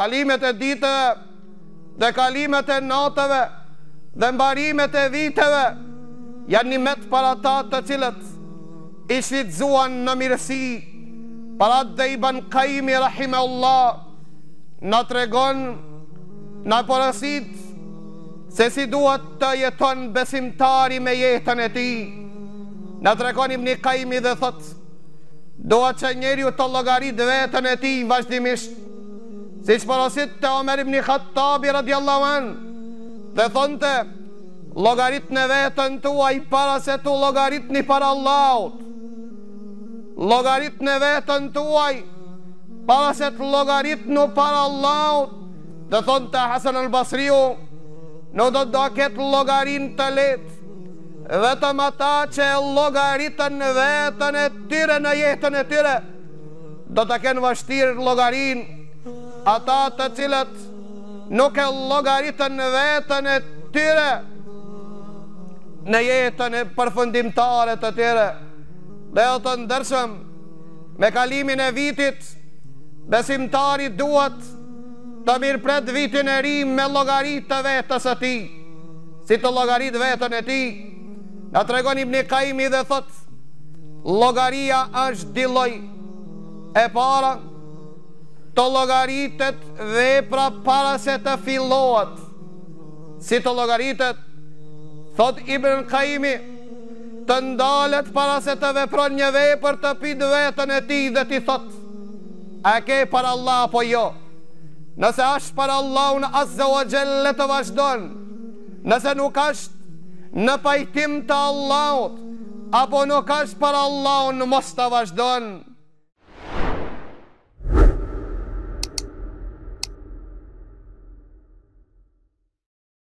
kalimet e ditëve dhe kalimet e natëve dhe mbarimet e viteve janë nimet para ta të cilët i shfrytëzuan në mirësi. Para dhe Ibn Qayyim rahimahullah na tregon, na porosit se si duhet të jeton besimtari me jetën e tij. Na tregon Ibn Qayyim dhe thot, duhet që njeriu të llogarit veten e tij vazhdimisht, siç porosit te Omer ibn Khattab radhiyallahu anhu, dhe thonte, llogaritni veten tuaj para se tu llogaritni para Allahut. Logarit në vetën tuaj para se të logarit në para Allahut. Dhe thonë të Hasan al-Basriu, nuk do të ketë logarin të letë vetëm ata që logaritën në vetën e tyre në jetën e tyre. Do të kenë vështirë logarin ata të cilët nuk e logaritën në vetën e tyre në jetën e përfundimtare të tyre. Dhe o të ndërshëm, me kalimin e vitit, besimtari duhet të mirëpret vitin e ri me llogaritë të vetës e ti, si të llogaritë vetën e ti. Na tregon Ibn Qayyim dhe thot, llogaria është dy lloj. E para, të llogaritet vepra para se të fillohet, si të llogaritet, thot Ibn Qayyim, të ndalet para se të vepron një vepër, të pit vetën e ti dhe ti thot, a ke para Allah apo jo? Nëse ashtë para Allah unë azze o gjelle të vazhdon, nëse nuk ashtë në pajtim të Allahut apo nuk ashtë para Allah unë mos të vazhdon.